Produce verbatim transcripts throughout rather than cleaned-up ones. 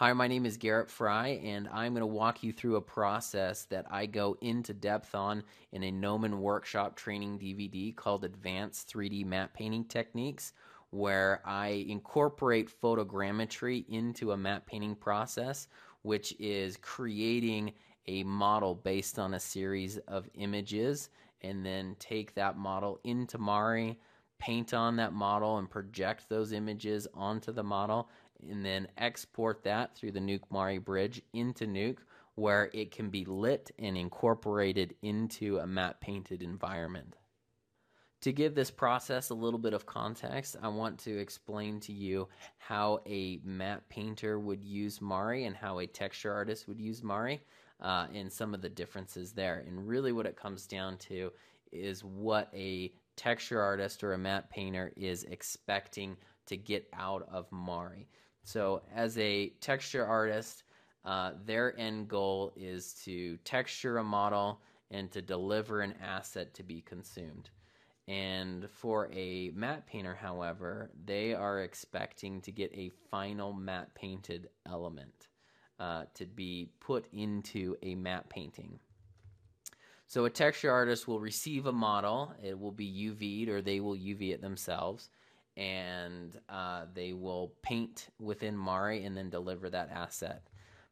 Hi, my name is Garrett Fry, and I'm going to walk you through a process that I go into depth on in a Gnomon workshop training D V D called Advanced three D Matte Painting Techniques, where I incorporate photogrammetry into a matte painting process, which is creating a model based on a series of images, and then take that model into Mari, paint on that model, and project those images onto the model, and then export that through the Nuke-Mari bridge into Nuke, where it can be lit and incorporated into a matte painted environment. To give this process a little bit of context, I want to explain to you how a matte painter would use Mari and how a texture artist would use Mari, uh, and some of the differences there. And really what it comes down to is what a texture artist or a matte painter is expecting to get out of Mari. So as a texture artist, uh, their end goal is to texture a model and to deliver an asset to be consumed. And for a matte painter, however, they are expecting to get a final matte painted element uh, to be put into a matte painting. So a texture artist will receive a model, it will be U V'd, or they will U V it themselves, and uh, they will paint within Mari and then deliver that asset.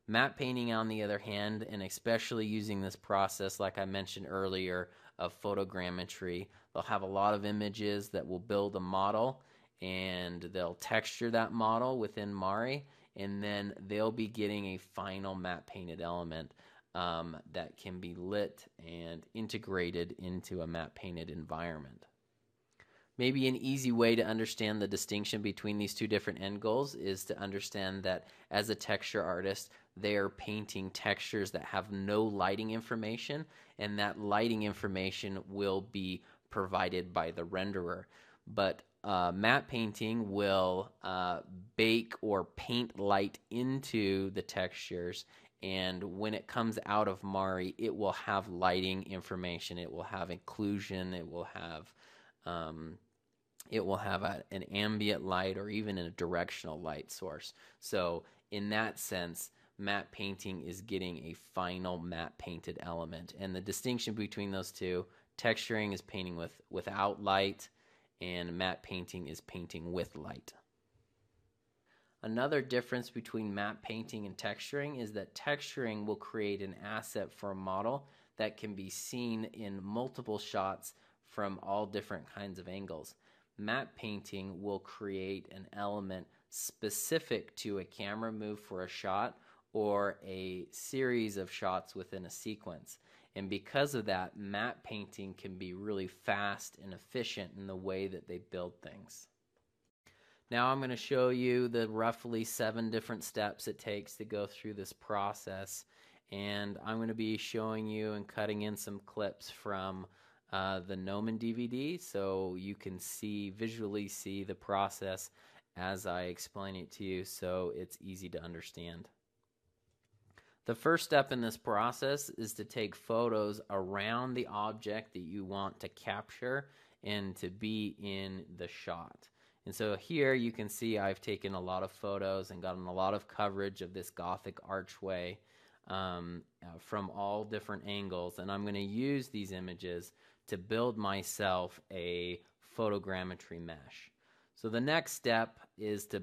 Matte painting, on the other hand, and especially using this process like I mentioned earlier of photogrammetry, they'll have a lot of images that will build a model, and they'll texture that model within Mari, and then they'll be getting a final matte painted element um, that can be lit and integrated into a matte painted environment. Maybe an easy way to understand the distinction between these two different end goals is to understand that as a texture artist, they are painting textures that have no lighting information, and that lighting information will be provided by the renderer. But uh, matte painting will uh, bake or paint light into the textures, and when it comes out of Mari, it will have lighting information, it will have occlusion, it will have... Um, It will have a, an ambient light or even a directional light source. So in that sense, matte painting is getting a final matte painted element. And the distinction between those two, texturing is painting with, without light, and matte painting is painting with light. Another difference between matte painting and texturing is that texturing will create an asset for a model that can be seen in multiple shots from all different kinds of angles. Matte painting will create an element specific to a camera move for a shot or a series of shots within a sequence. And because of that, matte painting can be really fast and efficient in the way that they build things. Now I'm going to show you the roughly seven different steps it takes to go through this process. And I'm going to be showing you and cutting in some clips from Uh, the Gnomon D V D, so you can see visually see the process as I explain it to you, so it's easy to understand. The first step in this process is to take photos around the object that you want to capture and to be in the shot. And so here you can see I've taken a lot of photos and gotten a lot of coverage of this Gothic archway um, uh, from all different angles, and I'm going to use these images to build myself a photogrammetry mesh. So the next step is to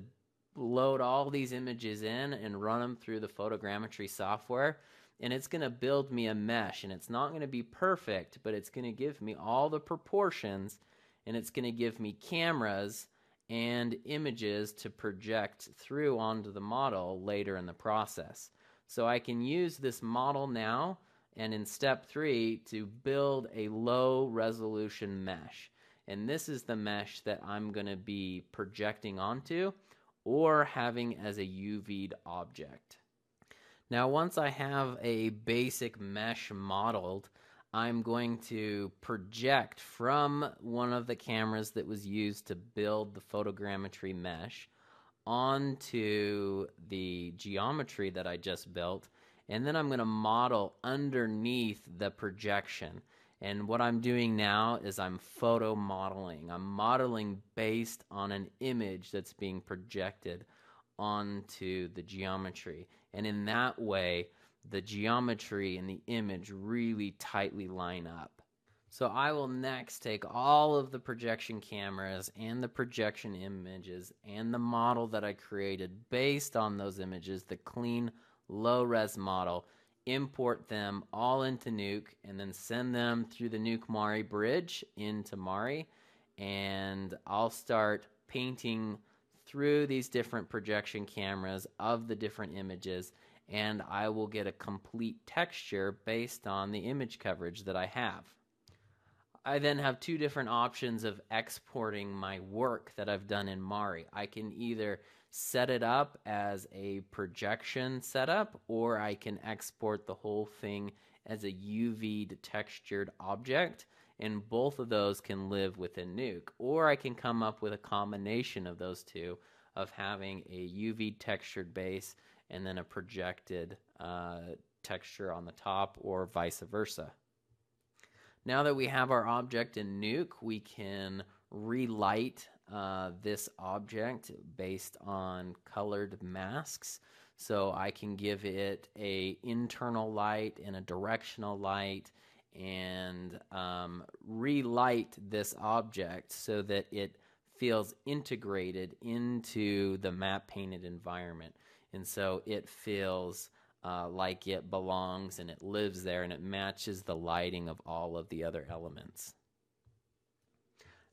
load all these images in and run them through the photogrammetry software, and it's going to build me a mesh, and it's not going to be perfect, but it's going to give me all the proportions, and it's going to give me cameras and images to project through onto the model later in the process. So I can use this model now, and in step three, to build a low resolution mesh. And this is the mesh that I'm going to be projecting onto or having as a U V'd object. Now once I have a basic mesh modeled, I'm going to project from one of the cameras that was used to build the photogrammetry mesh onto the geometry that I just built, and then I'm going to model underneath the projection. And what I'm doing now is I'm photo modeling. I'm modeling based on an image that's being projected onto the geometry. And in that way, the geometry and the image really tightly line up. So I will next take all of the projection cameras and the projection images and the model that I created based on those images, the clean low-res model, import them all into Nuke, and then send them through the Nuke-Mari bridge into Mari, and I'll start painting through these different projection cameras of the different images, and I will get a complete texture based on the image coverage that I have. I then have two different options of exporting my work that I've done in Mari. I can either set it up as a projection setup, or I can export the whole thing as a U V'd textured object, and both of those can live within Nuke. Or I can come up with a combination of those two, of having a U V textured base and then a projected uh, texture on the top, or vice versa. Now that we have our object in Nuke, we can relight uh, this object based on colored masks. So I can give it a internal light and a directional light, and um, relight this object so that it feels integrated into the matte painted environment. And so it feels Uh, like it belongs and it lives there, and it matches the lighting of all of the other elements.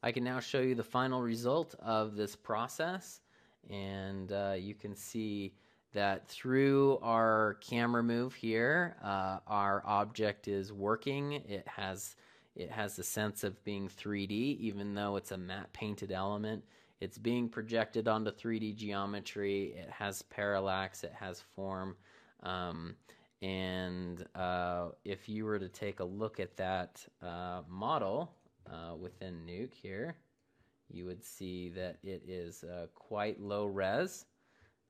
I can now show you the final result of this process, and uh, you can see that through our camera move here, uh, our object is working. It has it has the sense of being three D, even though it's a matte painted element. It's being projected onto three D geometry. It has parallax. It has form. Um, and uh, if you were to take a look at that uh, model uh, within Nuke here, you would see that it is uh, quite low res.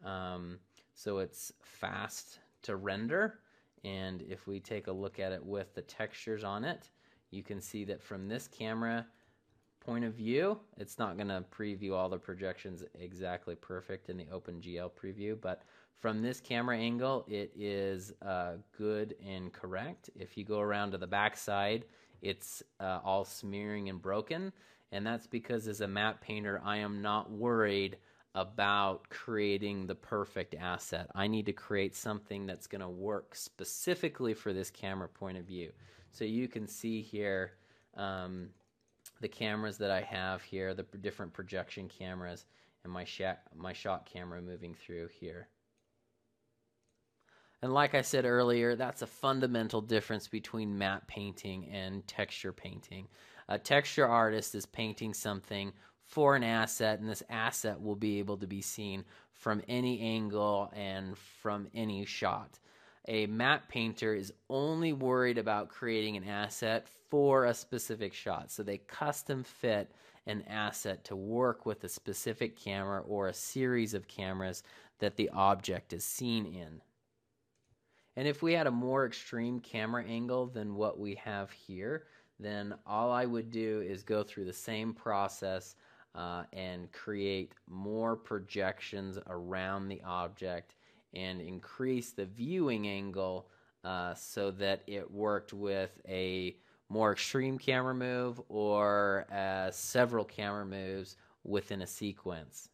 Um, so it's fast to render. And if we take a look at it with the textures on it, you can see that from this camera point of view, it's not going to preview all the projections exactly perfect in the OpenGL preview, but from this camera angle, it is uh, good and correct. If you go around to the back side, it's uh, all smearing and broken. And that's because as a matte painter, I am not worried about creating the perfect asset. I need to create something that's going to work specifically for this camera point of view. So you can see here um, the cameras that I have here, the different projection cameras, and my shot, my shot camera moving through here. And like I said earlier, that's a fundamental difference between matte painting and texture painting. A texture artist is painting something for an asset, and this asset will be able to be seen from any angle and from any shot. A matte painter is only worried about creating an asset for a specific shot, so they custom fit an asset to work with a specific camera or a series of cameras that the object is seen in. And if we had a more extreme camera angle than what we have here, then all I would do is go through the same process uh, and create more projections around the object and increase the viewing angle uh, so that it worked with a more extreme camera move or uh, several camera moves within a sequence.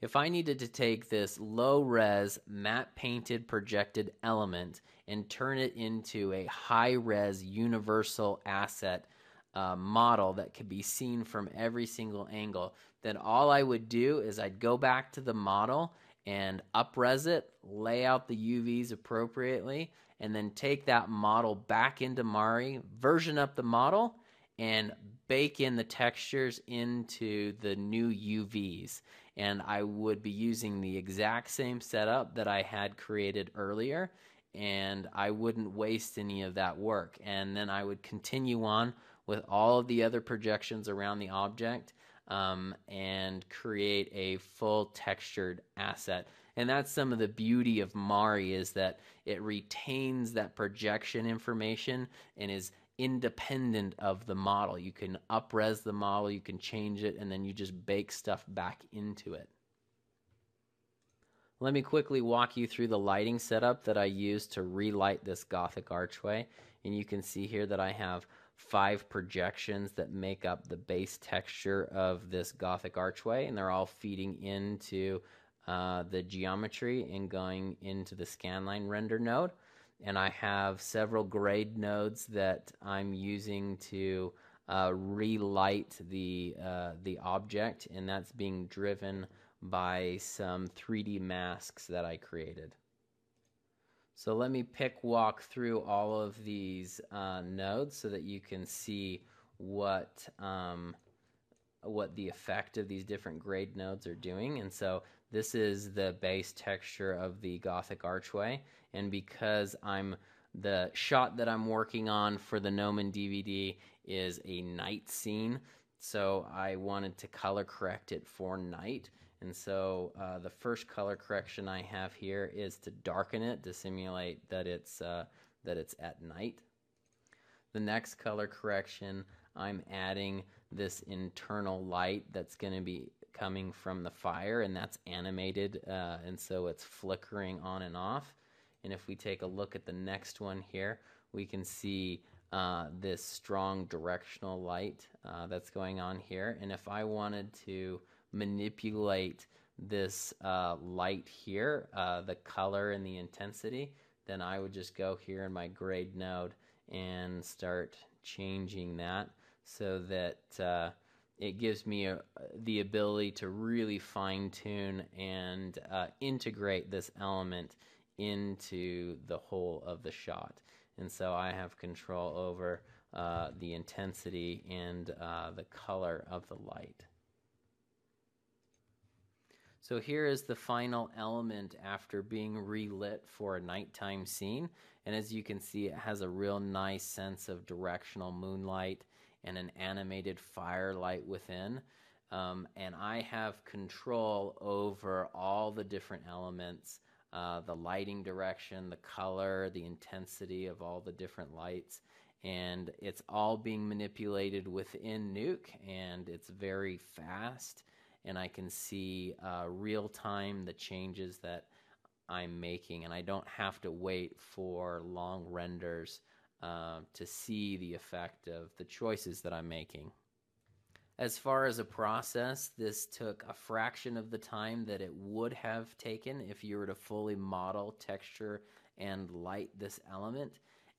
If I needed to take this low-res, matte-painted, projected element and turn it into a high-res, universal asset uh, model that could be seen from every single angle, then all I would do is I'd go back to the model and up-res it, lay out the U Vs appropriately, and then take that model back into Mari, version up the model, and bake in the textures into the new U Vs. And I would be using the exact same setup that I had created earlier, and I wouldn't waste any of that work. And then I would continue on with all of the other projections around the object um, and create a full textured asset. And that's some of the beauty of Mari, is that it retains that projection information and is independent of the model. You can up-res the model, you can change it, and then you just bake stuff back into it. Let me quickly walk you through the lighting setup that I used to relight this Gothic archway. And you can see here that I have five projections that make up the base texture of this Gothic archway, and they're all feeding into uh, the geometry and going into the scanline render node. And I have several grade nodes that I'm using to uh, relight the uh, the object, and that's being driven by some three D masks that I created. So let me pick walk through all of these uh, nodes so that you can see what um, what the effect of these different grade nodes are doing. And so this is the base texture of the Gothic archway, and because I'm the shot that I'm working on for the Gnomon D V D is a night scene, so I wanted to color correct it for night. And so uh, the first color correction I have here is to darken it to simulate that it's uh, that it's at night. The next color correction, I'm adding this internal light that's going to be coming from the fire, and that's animated, uh, and so it's flickering on and off. And if we take a look at the next one here, we can see uh, this strong directional light uh, that's going on here. And if I wanted to manipulate this uh, light here, uh, the color and the intensity, then I would just go here in my grade node and start changing that so that uh, it gives me a, the ability to really fine-tune and uh, integrate this element into the whole of the shot. And so I have control over uh, the intensity and uh, the color of the light. So here is the final element after being relit for a nighttime scene. And as you can see, it has a real nice sense of directional moonlight and an animated firelight within. Um, and I have control over all the different elements, uh, the lighting direction, the color, the intensity of all the different lights. And it's all being manipulated within Nuke, and it's very fast. And I can see uh, real time the changes that I'm making, and I don't have to wait for long renders uh, to see the effect of the choices that I'm making. As far as a process, this took a fraction of the time that it would have taken if you were to fully model, texture, and light this element.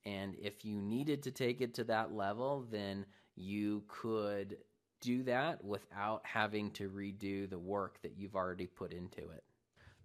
And if you needed to take it to that level, then you could do that without having to redo the work that you've already put into it.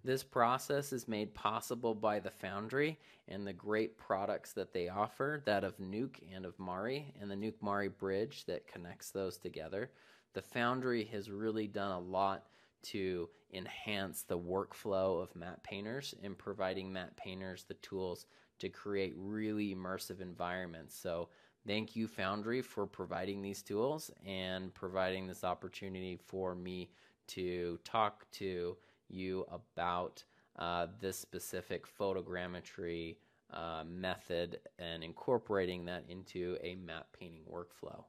This process is made possible by the Foundry and the great products that they offer, that of Nuke and of Mari, and the Nuke-Mari bridge that connects those together. The Foundry has really done a lot to enhance the workflow of matte painters and providing matte painters the tools to create really immersive environments. So thank you, Foundry, for providing these tools and providing this opportunity for me to talk to you about uh, this specific photogrammetry uh, method and incorporating that into a matte painting workflow.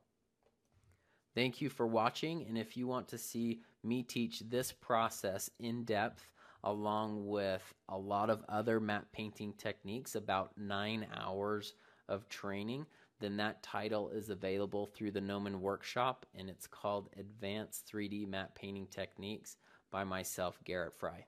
Thank you for watching, and if you want to see me teach this process in depth along with a lot of other matte painting techniques, about nine hours of training, then that title is available through the Gnomon Workshop, and it's called Advanced three D Matte Painting Techniques by myself, Garrett Fry.